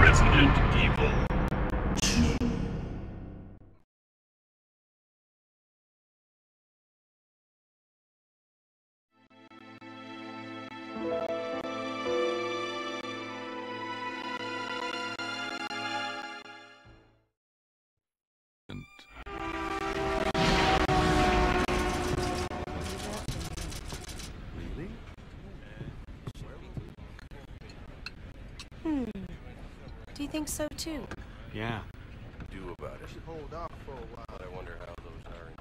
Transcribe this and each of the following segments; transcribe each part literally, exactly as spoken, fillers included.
Resident Evil. Do you think so too? Yeah. Do about it. Should hold off for a while. I wonder how those are.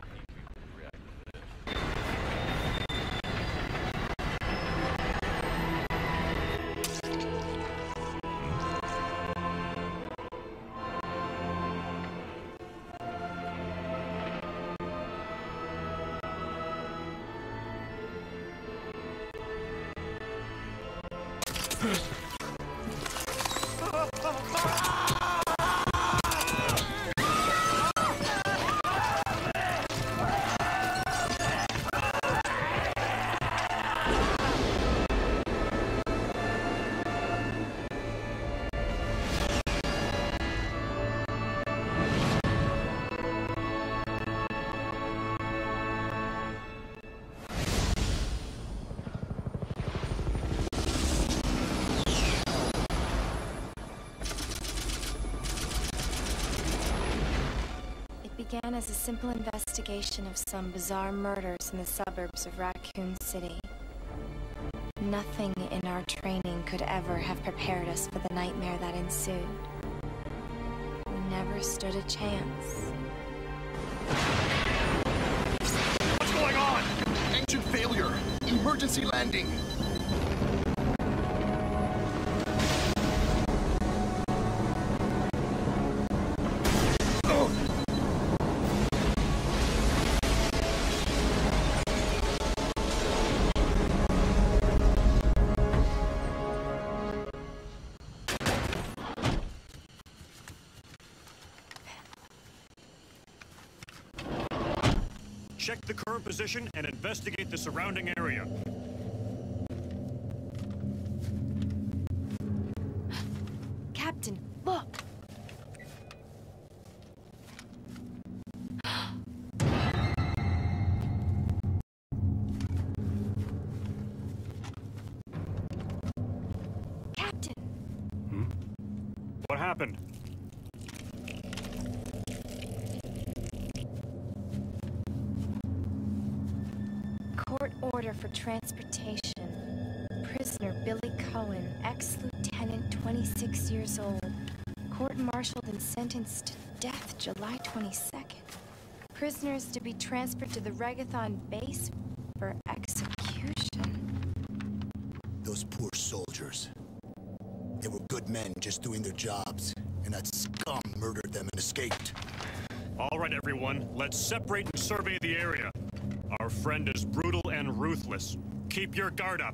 Began as a simple investigation of some bizarre murders in the suburbs of Raccoon City. Nothing in our training could ever have prepared us for the nightmare that ensued. We never stood a chance. What's going on? Engine failure! Emergency landing! Check the current position and investigate the surrounding area. Captain, look! Captain! Hmm? What happened? Order for transportation Coen, ex-lieutenant, twenty-six years old, court-martialed and sentenced to death July twenty-second. Prisoners to be transferred to the Regathon base for execution. Those poor soldiers. They were good men just doing their jobs, and that scum murdered them and escaped. All right, everyone, let's separate and survey the area. Our friend is brutal and ruthless. Keep your guard up.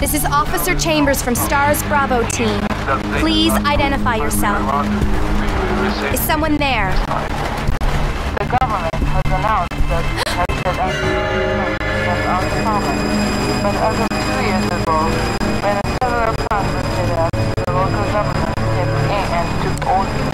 This is Officer Chambers from S T A R S Bravo team. Please identify yourself. Is someone there? The government has announced that it has set execution on the common. But as of two years ago, when several protests did that, the local government stepped in and took over.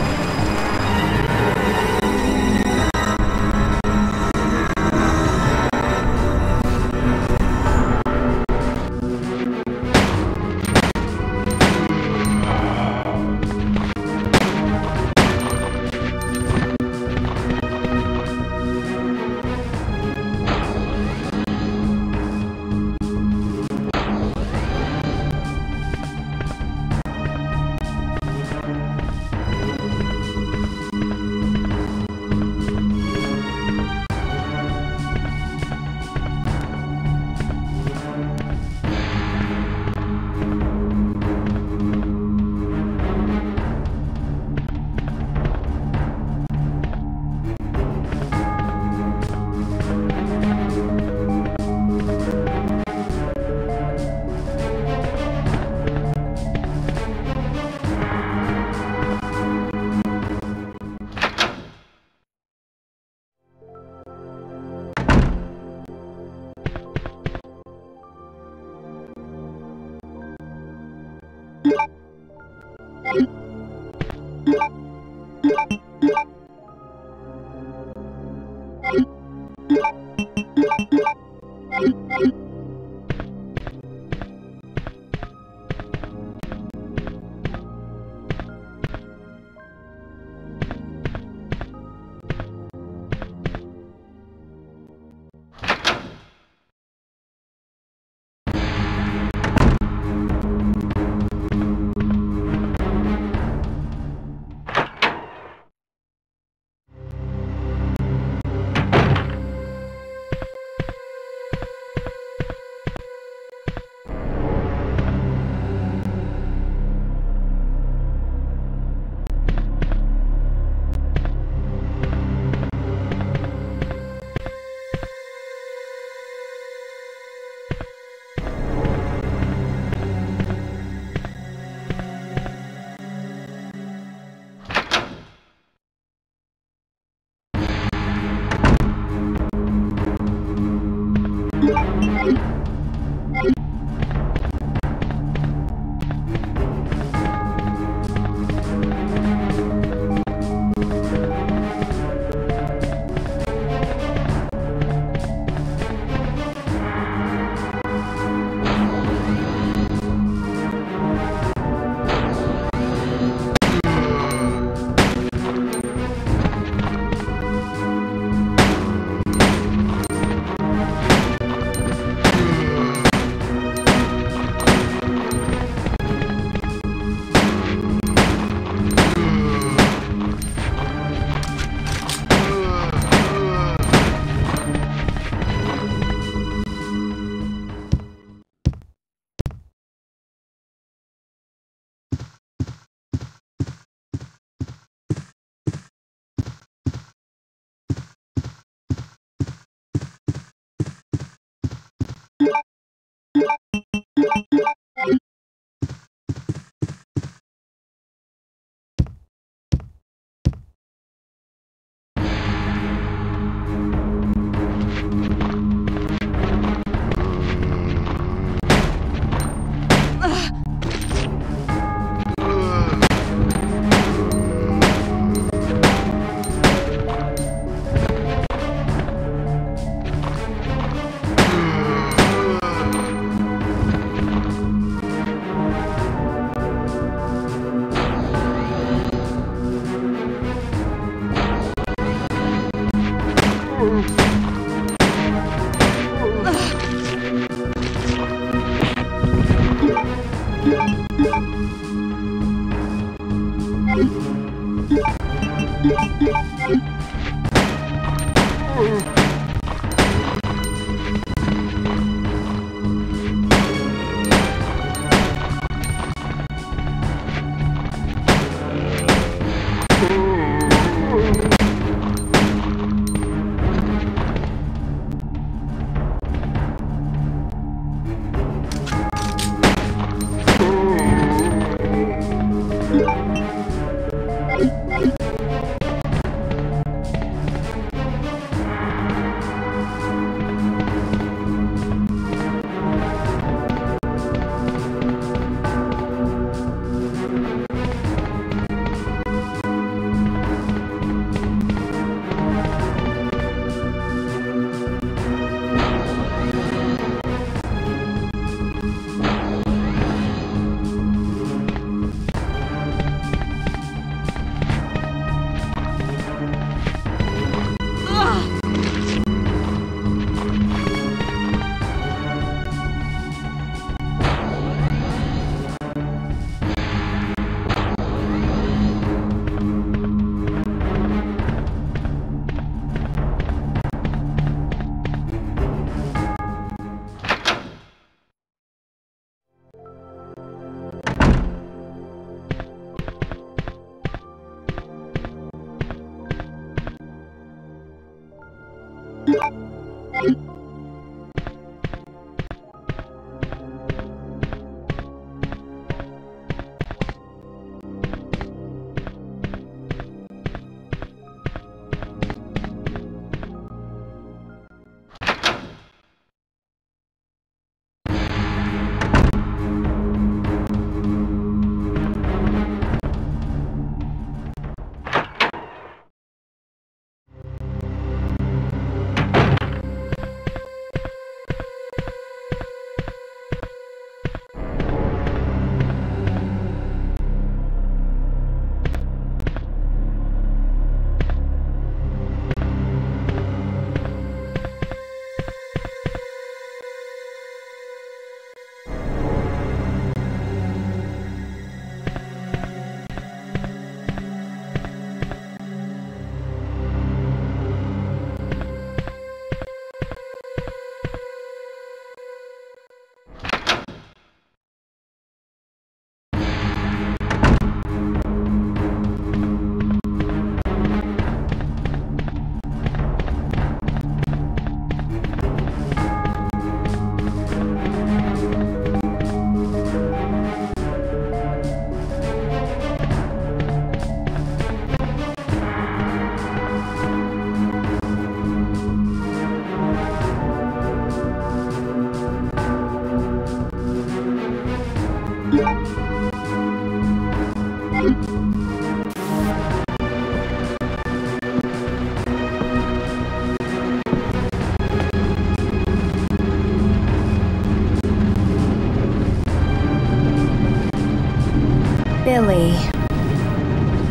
Billy,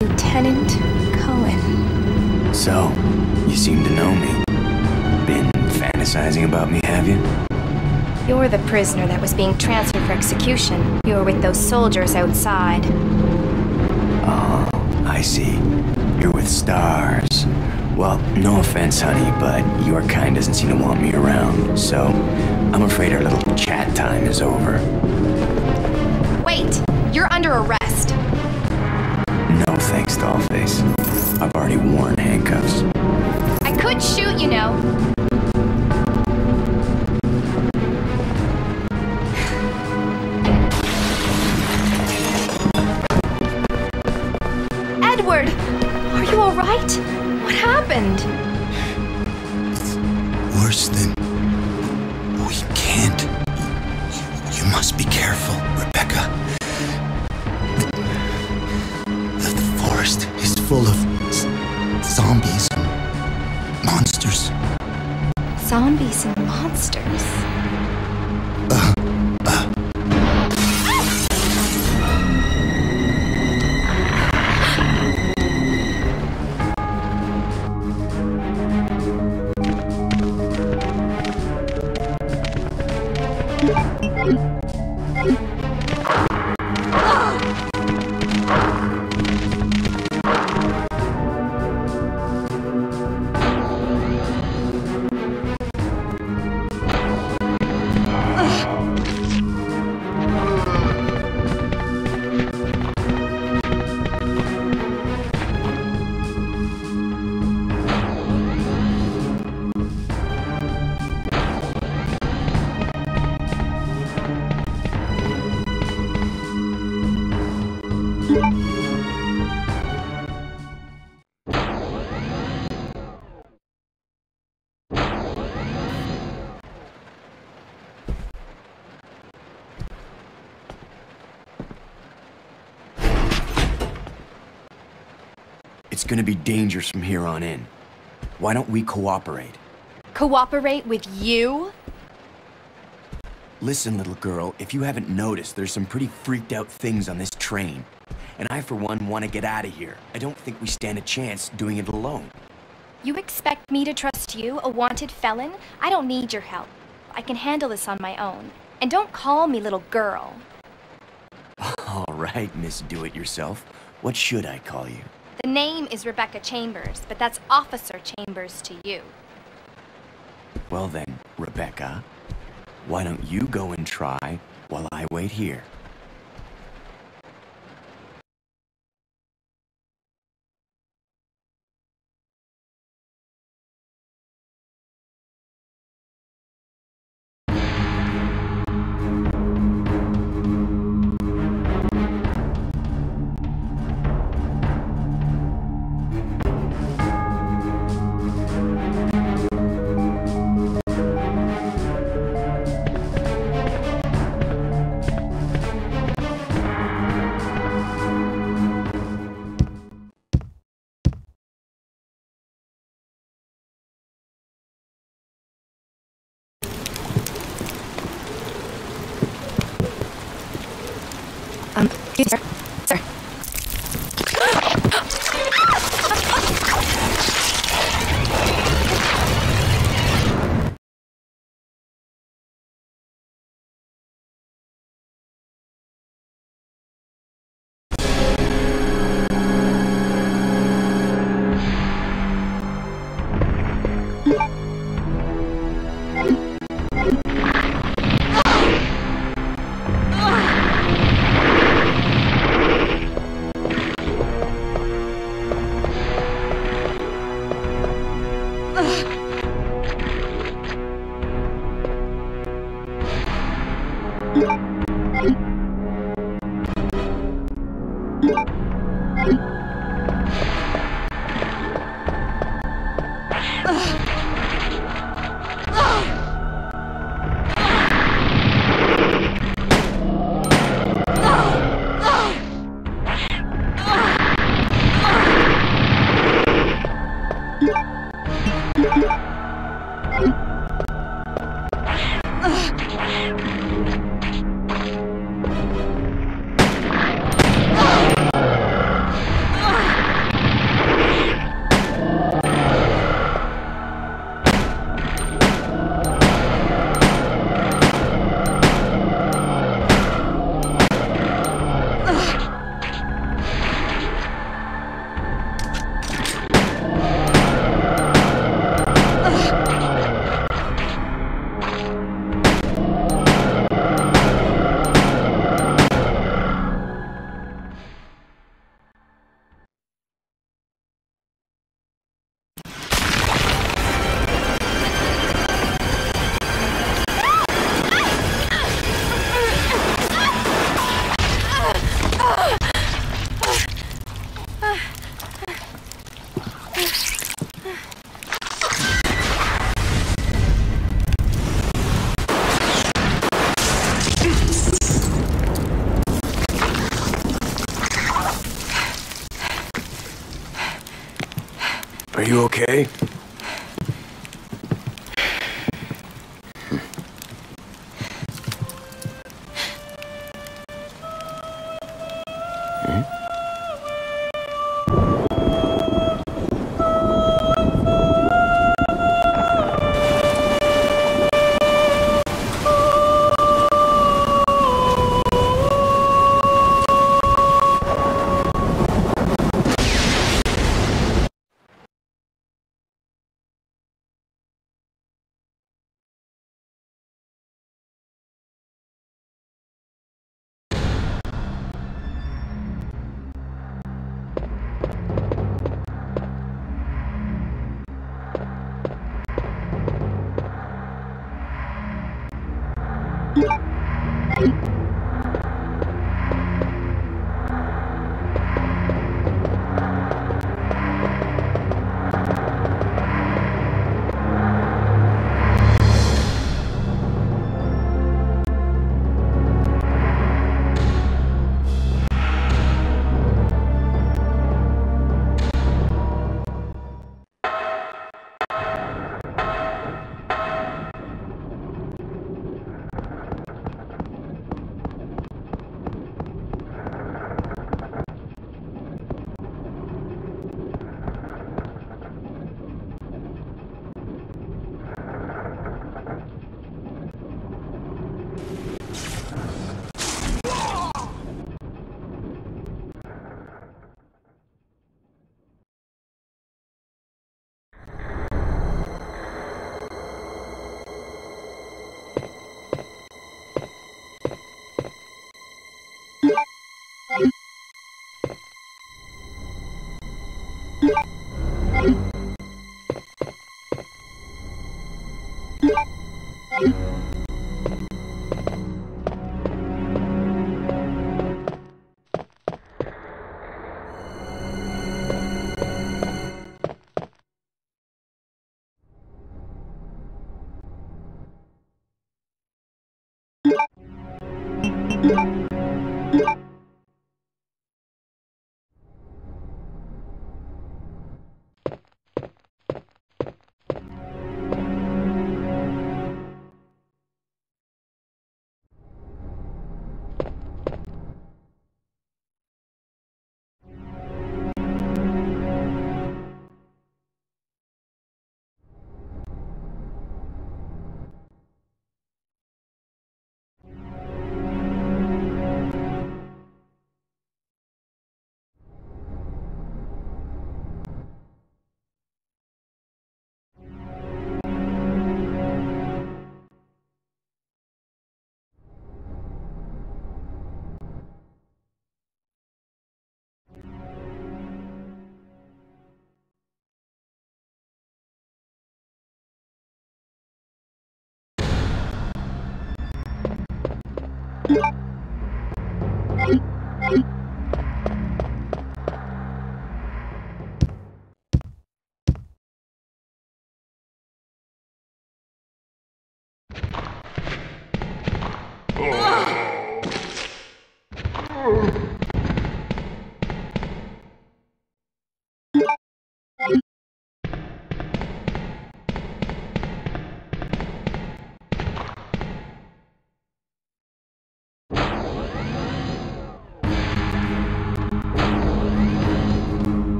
Lieutenant Coen. So, you seem to know me. Been fantasizing about me, have you? You're the prisoner that was being transferred for execution. You were with those soldiers outside. Oh, I see. You're with S T A R S. Well, no offense, honey, but your kind doesn't seem to want me around. So, I'm afraid our little chat time is over. Wait! You're under arrest. No thanks, Dollface. I've already worn handcuffs. I could shoot, you know. Edward! Are you alright? What happened? It's worse than... We can't... You must be careful, Rebecca. Is full of zombies and monsters. Zombies and monsters? Uh, uh. Ah! It's gonna be dangerous from here on in. Why don't we cooperate? Cooperate with you? Listen, little girl, if you haven't noticed, there's some pretty freaked out things on this train. And I, for one, want to get out of here. I don't think we stand a chance doing it alone. You expect me to trust you, a wanted felon? I don't need your help. I can handle this on my own. And don't call me little girl. All right, Miss Do-It-Yourself. What should I call you? The name is Rebecca Chambers, but that's Officer Chambers to you. Well then, Rebecca, why don't you go and try while I wait here? Sir. Sir. Are you okay?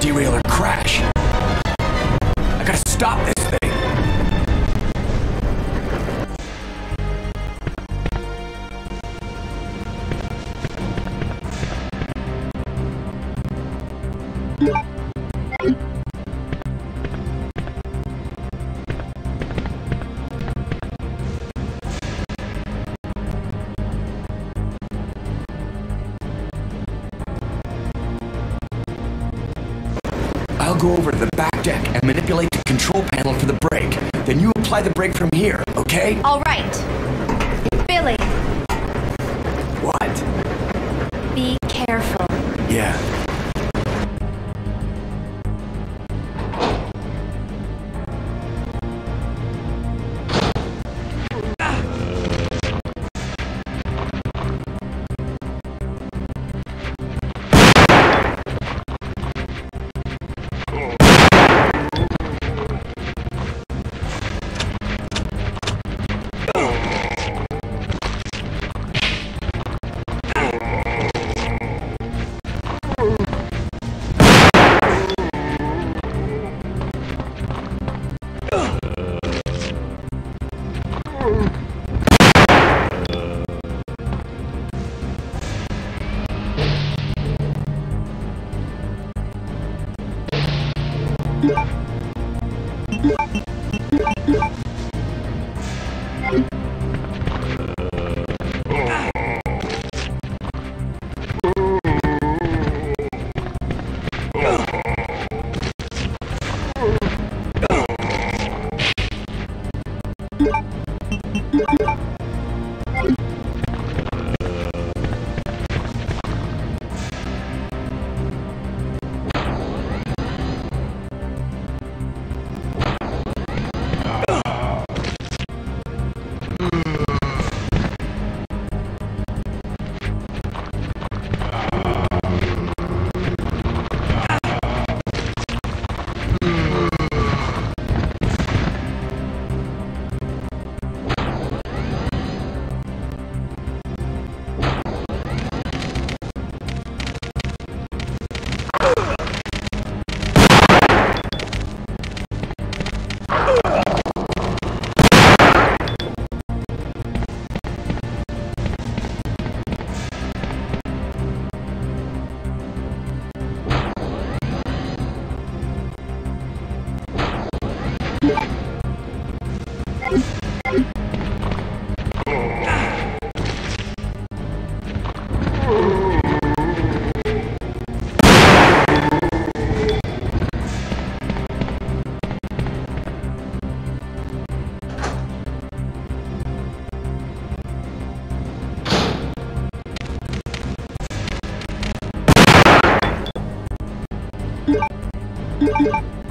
Derail or crash. I gotta stop this thing. Go over to the back deck and manipulate the control panel for the brake. Then you apply the brake from here, okay? All right. Billy. What? Be careful. Yeah. You